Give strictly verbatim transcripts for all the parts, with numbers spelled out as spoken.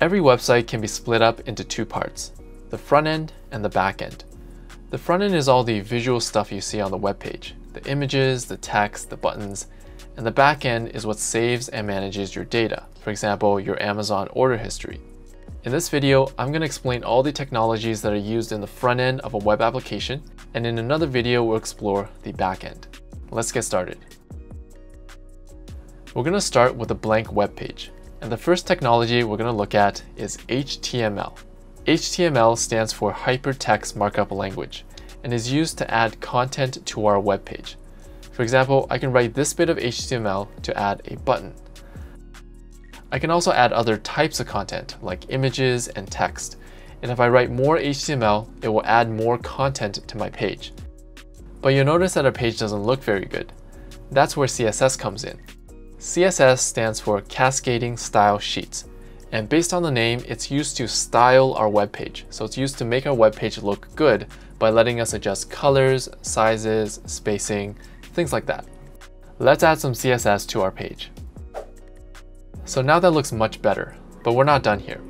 Every website can be split up into two parts, the front end and the back end. The front end is all the visual stuff you see on the web page, the images, the text, the buttons, and the back end is what saves and manages your data, for example, your Amazon order history. In this video, I'm going to explain all the technologies that are used in the front end of a web application, and in another video, we'll explore the back end. Let's get started. We're going to start with a blank web page. And the first technology we're going to look at is H T M L. H T M L stands for Hypertext Markup Language and is used to add content to our web page. For example, I can write this bit of H T M L to add a button. I can also add other types of content like images and text. And if I write more H T M L, it will add more content to my page. But you'll notice that our page doesn't look very good. That's where C S S comes in. C S S stands for Cascading Style Sheets, and based on the name, it's used to style our web page. So it's used to make our web page look good by letting us adjust colors, sizes, spacing, things like that. Let's add some C S S to our page. So now that looks much better, but we're not done here.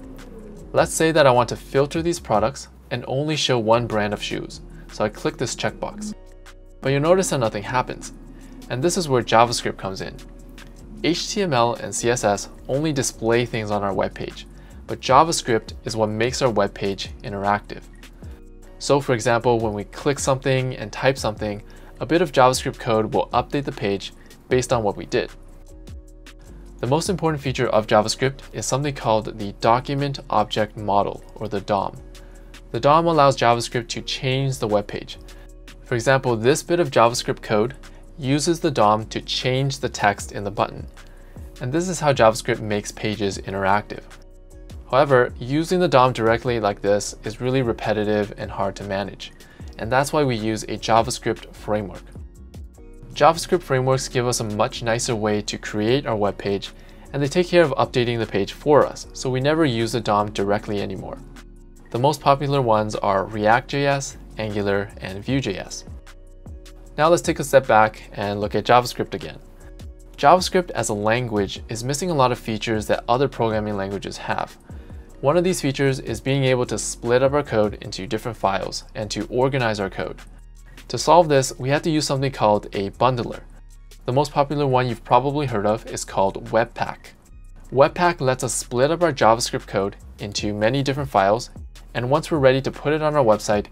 Let's say that I want to filter these products and only show one brand of shoes. So I click this checkbox, but you'll notice that nothing happens. And this is where JavaScript comes in. H T M L and C S S only display things on our web page, but JavaScript is what makes our web page interactive. So for example, when we click something and type something, a bit of JavaScript code will update the page based on what we did. The most important feature of JavaScript is something called the Document Object Model, or the D O M. The D O M allows JavaScript to change the web page. For example, this bit of JavaScript code uses the D O M to change the text in the button. And this is how JavaScript makes pages interactive. However, using the D O M directly like this is really repetitive and hard to manage. And that's why we use a JavaScript framework. JavaScript frameworks give us a much nicer way to create our web page, and they take care of updating the page for us, so we never use the D O M directly anymore. The most popular ones are React dot J S, Angular, and Vue dot J S. Now let's take a step back and look at JavaScript again. JavaScript as a language is missing a lot of features that other programming languages have. One of these features is being able to split up our code into different files and to organize our code. To solve this, we have to use something called a bundler. The most popular one you've probably heard of is called Webpack. Webpack lets us split up our JavaScript code into many different files, and once we're ready to put it on our website,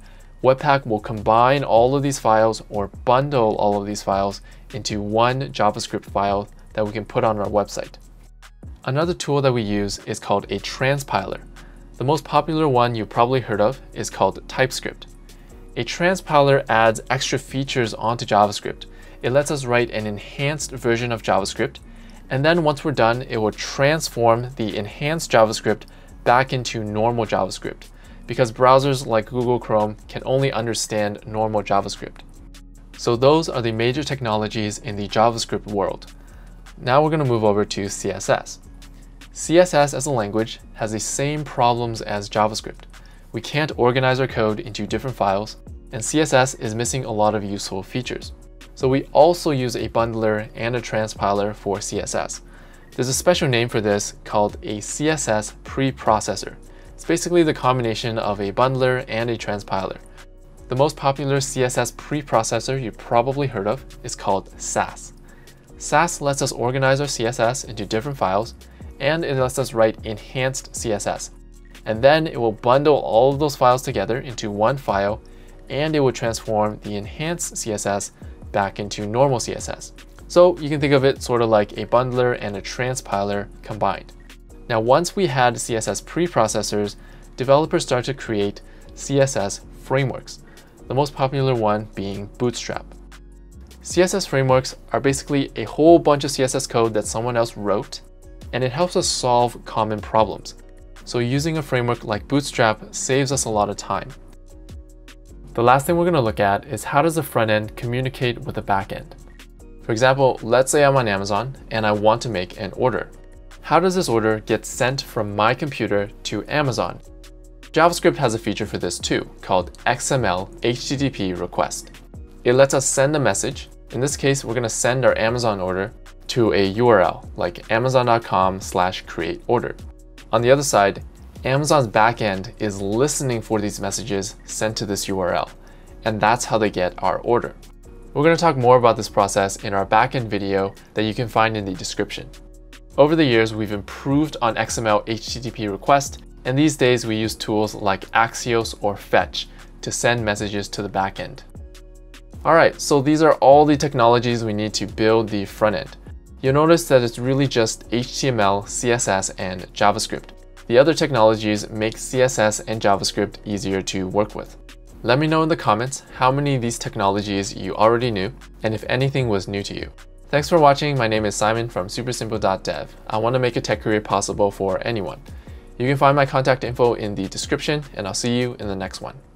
Webpack will combine all of these files or bundle all of these files into one JavaScript file that we can put on our website. Another tool that we use is called a transpiler. The most popular one you've probably heard of is called TypeScript. A transpiler adds extra features onto JavaScript. It lets us write an enhanced version of JavaScript, and then once we're done, it will transform the enhanced JavaScript back into normal JavaScript, because browsers like Google Chrome can only understand normal JavaScript. So those are the major technologies in the JavaScript world. Now we're going to move over to C S S. C S S as a language has the same problems as JavaScript. We can't organize our code into different files, and C S S is missing a lot of useful features. So we also use a bundler and a transpiler for C S S. There's a special name for this called a C S S preprocessor. It's basically the combination of a bundler and a transpiler. The most popular C S S preprocessor you've probably heard of is called Sass. Sass lets us organize our C S S into different files, and it lets us write enhanced C S S. And then it will bundle all of those files together into one file, and it will transform the enhanced C S S back into normal C S S. So you can think of it sort of like a bundler and a transpiler combined. Now, once we had C S S preprocessors, developers start to create C S S frameworks, the most popular one being Bootstrap. C S S frameworks are basically a whole bunch of C S S code that someone else wrote, and it helps us solve common problems. So using a framework like Bootstrap saves us a lot of time. The last thing we're going to look at is how does the front end communicate with the back end? For example, let's say I'm on Amazon and I want to make an order. How does this order get sent from my computer to Amazon? JavaScript has a feature for this too, called X M L H T T P request. It lets us send a message. In this case, we're going to send our Amazon order to a U R L like amazon dot com slash create order. On the other side, Amazon's backend is listening for these messages sent to this U R L, and that's how they get our order. We're going to talk more about this process in our backend video that you can find in the description. Over the years, we've improved on X M L H T T P request, and these days we use tools like Axios or Fetch to send messages to the backend. Alright, so these are all the technologies we need to build the front end. You'll notice that it's really just H T M L, C S S, and JavaScript. The other technologies make C S S and JavaScript easier to work with. Let me know in the comments how many of these technologies you already knew and if anything was new to you. Thanks for watching. My name is Simon from Supersimple dot dev. I want to make a tech career possible for anyone. You can find my contact info in the description, and I'll see you in the next one.